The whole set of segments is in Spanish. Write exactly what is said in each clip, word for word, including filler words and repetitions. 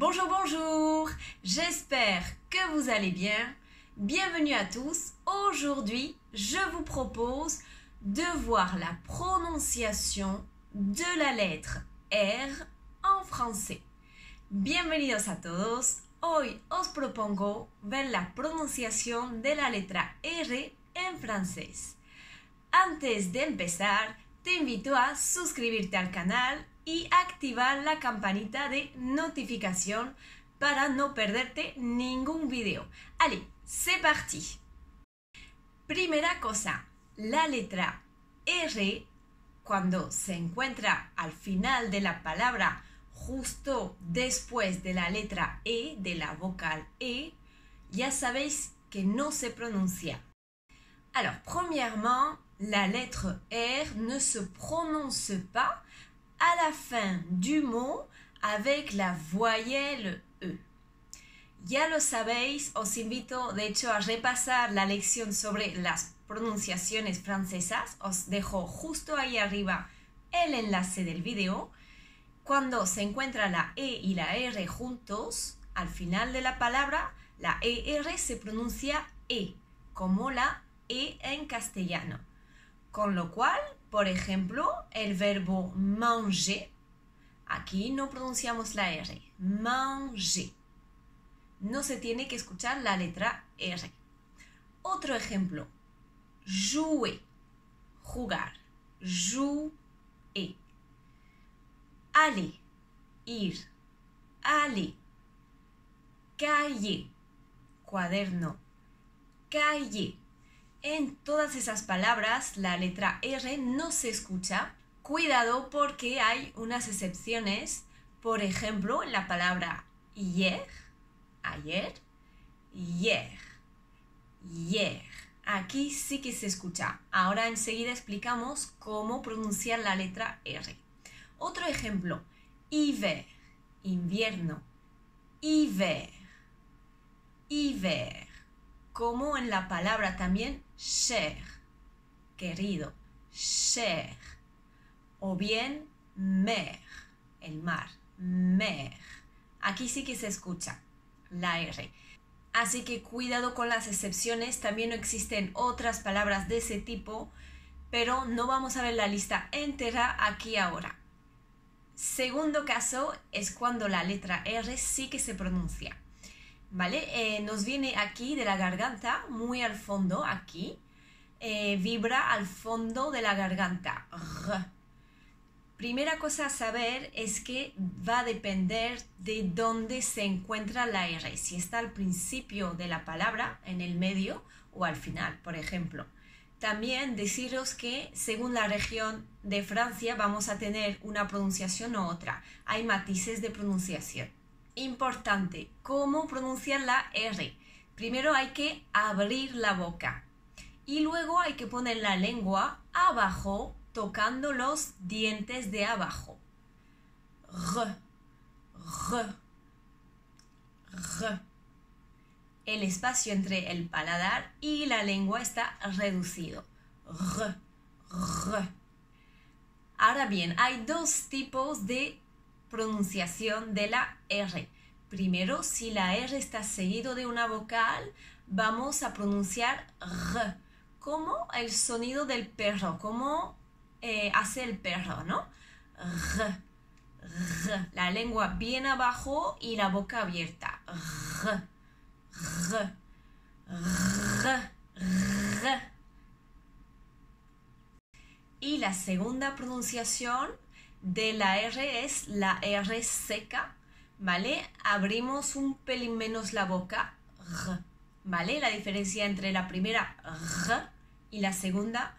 Bonjour, bonjour, j'espère que vous allez bien. Bienvenue à tous. Aujourd'hui, je vous propose de voir la prononciación de la letra R en francés. Bienvenidos a todos. Hoy os propongo ver la pronunciación de la letra R en francés. Antes de empezar, te invito a suscribirte al canal y activar la campanita de notificación para no perderte ningún video. Allez, c'est parti. Primera cosa, la letra R, cuando se encuentra al final de la palabra, justo después de la letra E, de la vocal E, ya sabéis que no se pronuncia. Alors, premièrement, la lettre R ne se prononce pas à la fin du mot avec la voyelle E. Ya lo sabéis, os invito de hecho a repasar la lección sobre las pronunciaciones francesas. Os dejo justo ahí arriba el enlace del video. Cuando se encuentra la E y la R juntos, al final de la palabra, la E R se pronuncia E, como la E en castellano. Con lo cual, por ejemplo, el verbo manger, aquí no pronunciamos la R, manger. No se tiene que escuchar la letra R. Otro ejemplo, jouer, jugar, jouer. Aller, ir, aller. Calle, cuaderno, calle. En todas esas palabras la letra R no se escucha. Cuidado porque hay unas excepciones. Por ejemplo, en la palabra hier, ayer, hier, hier. Aquí sí que se escucha. Ahora enseguida explicamos cómo pronunciar la letra R. Otro ejemplo, hiver, invierno, hiver, hiver. Como en la palabra también cher, querido, cher, o bien mer, el mar, mer. Aquí sí que se escucha la R. Así que cuidado con las excepciones, también existen otras palabras de ese tipo, pero no vamos a ver la lista entera aquí ahora. Segundo caso es cuando la letra R sí que se pronuncia. ¿Vale? Eh, nos viene aquí de la garganta, muy al fondo, aquí. Eh, vibra al fondo de la garganta. R. Primera cosa a saber es que va a depender de dónde se encuentra la R. Si está al principio de la palabra, en el medio o al final, por ejemplo. También deciros que según la región de Francia vamos a tener una pronunciación u otra. Hay matices de pronunciación. Importante, ¿cómo pronunciar la R? Primero hay que abrir la boca y luego hay que poner la lengua abajo tocando los dientes de abajo. R, R, R. El espacio entre el paladar y la lengua está reducido. R, R. Ahora bien, hay dos tipos de pronunciación de la R. Primero, si la R está seguido de una vocal, vamos a pronunciar R, como el sonido del perro, como eh, hace el perro, ¿no? R, R. La lengua bien abajo y la boca abierta. R, R, R, R. Y la segunda pronunciación de la R es la R seca, ¿vale? Abrimos un pelín menos la boca, R, ¿vale? La diferencia entre la primera R y la segunda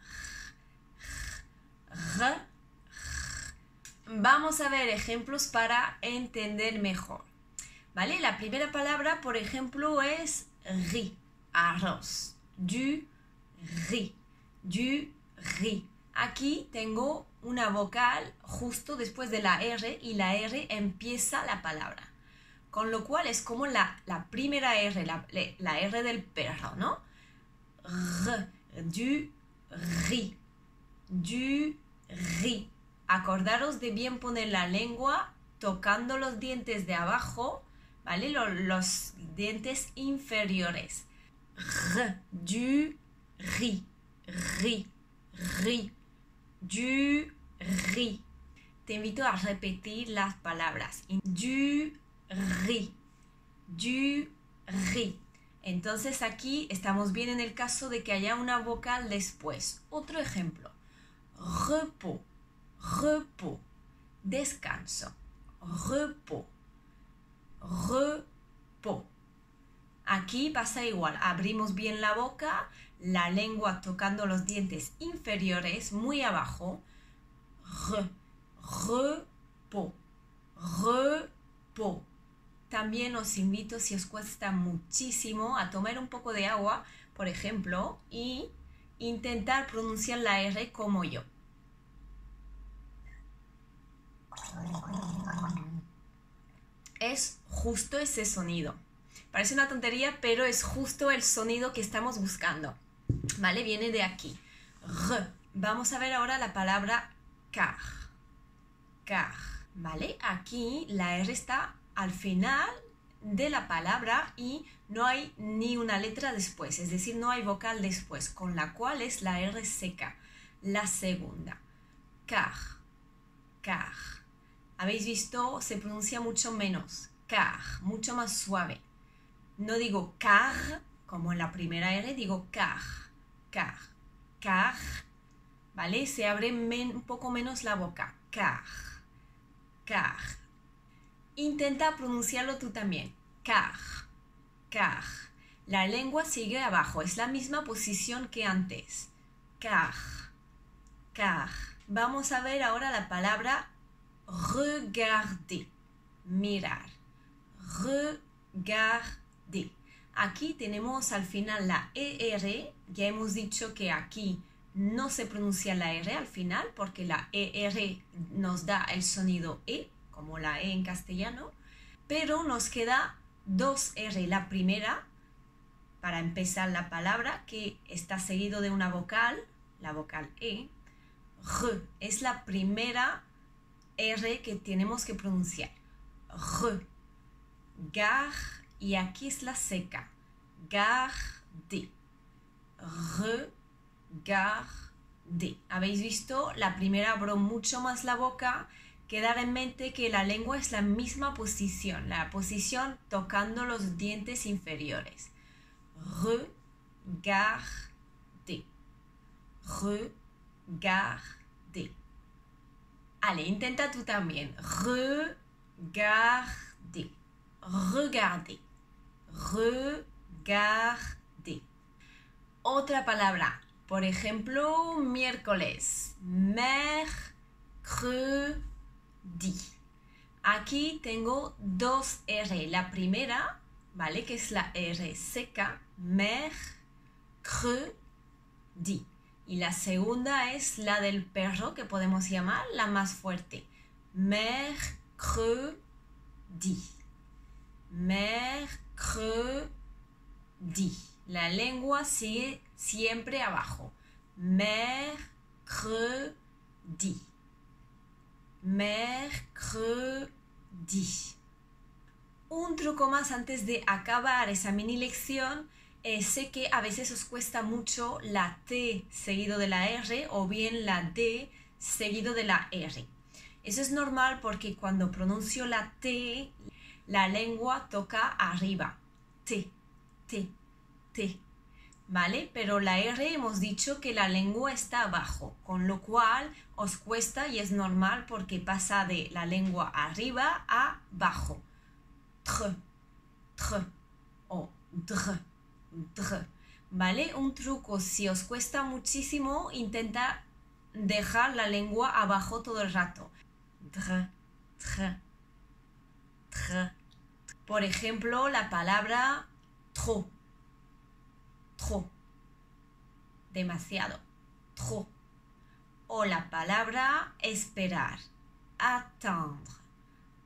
R, R, R. Vamos a ver ejemplos para entender mejor, ¿vale? La primera palabra, por ejemplo, es riz, arroz, du riz, du riz. Aquí tengo una vocal justo después de la R y la R empieza la palabra. Con lo cual es como la, la primera R, la, la R del perro, ¿no? R, du, ri, du, ri. Acordaros de bien poner la lengua tocando los dientes de abajo ¿vale? Los, los dientes inferiores. R, du, ri, ri, ri, du, ri. Te invito a repetir las palabras. Du, ri, du, ri. Entonces aquí estamos bien en el caso de que haya una vocal después. Otro ejemplo. Repos, repos, descanso. Repos, repos. Aquí pasa igual. Abrimos bien la boca, la lengua tocando los dientes inferiores muy abajo. Re, repos, repos. También os invito, si os cuesta muchísimo, a tomar un poco de agua, por ejemplo, y intentar pronunciar la R como yo. Es justo ese sonido. Parece una tontería, pero es justo el sonido que estamos buscando. ¿Vale? Viene de aquí. R. Vamos a ver ahora la palabra car. Car. ¿Vale? Aquí la R está al final de la palabra y no hay ni una letra después, es decir, no hay vocal después, con la cual es la R seca, la segunda. Car, car. Habéis visto, se pronuncia mucho menos, car, mucho más suave. No digo car, como en la primera R, digo car, car, car, ¿vale? Se abre men, un poco menos la boca, car, car. Intenta pronunciarlo tú también. Car, car. La lengua sigue abajo, es la misma posición que antes. Car, car. Vamos a ver ahora la palabra regarder, mirar. Regarder. Aquí tenemos al final la E R. Ya hemos dicho que aquí no se pronuncia la R al final porque la E R nos da el sonido E, como la E en castellano, pero nos queda dos R, la primera, para empezar la palabra, que está seguido de una vocal, la vocal E. R es la primera R que tenemos que pronunciar. R, gar, y aquí es la seca, gar, de. R, gar, de. ¿Habéis visto? La primera abrió mucho más la boca. Quedar en mente que la lengua es la misma posición, la posición tocando los dientes inferiores. Regarder. Regarder. Allez, intenta tú también. Regarder. Regarder. Regarder. Otra palabra. Por ejemplo, miércoles. Mercredi. Di. Aquí tengo dos R. La primera, ¿vale? Que es la R seca, mercredi. Y la segunda es la del perro, que podemos llamar la más fuerte. Mercredi. Mercredi. La lengua sigue siempre abajo. Mercredi. Mercredi. Un truco más antes de acabar esa mini lección. Eh, sé que a veces os cuesta mucho la T seguido de la R o bien la D seguido de la R. Eso es normal porque cuando pronuncio la T, la lengua toca arriba. T, T, T. ¿Vale? Pero la R hemos dicho que la lengua está abajo, con lo cual os cuesta y es normal porque pasa de la lengua arriba a abajo. Tr, tr o dr, dr. ¿Vale? Un truco, si os cuesta muchísimo, intenta dejar la lengua abajo todo el rato. Dr, tr, tr. Por ejemplo, la palabra trop. Trop, demasiado, trop. O la palabra esperar, attendre,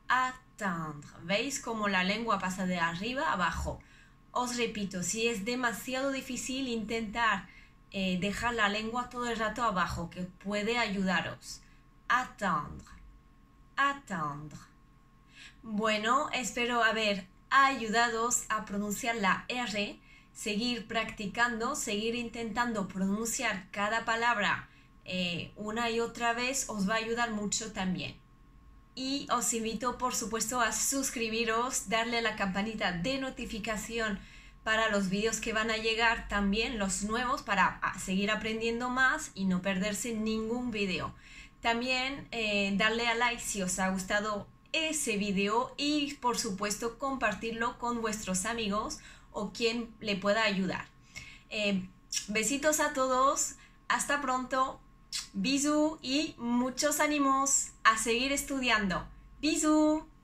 attendre. ¿Veis cómo la lengua pasa de arriba a abajo? Os repito, si es demasiado difícil intentar eh, dejar la lengua todo el rato abajo, que puede ayudaros. Attendre, attendre. Bueno, espero haber ayudados a pronunciar la R, seguir practicando, seguir intentando pronunciar cada palabra eh, una y otra vez os va a ayudar mucho también. Y os invito por supuesto a suscribiros, darle a la campanita de notificación para los vídeos que van a llegar también, los nuevos, para seguir aprendiendo más y no perderse ningún vídeo. También eh, darle a like si os ha gustado ese vídeo y por supuesto compartirlo con vuestros amigos o quien le pueda ayudar. Eh, besitos a todos, hasta pronto. Bisous y muchos ánimos a seguir estudiando. Bisous.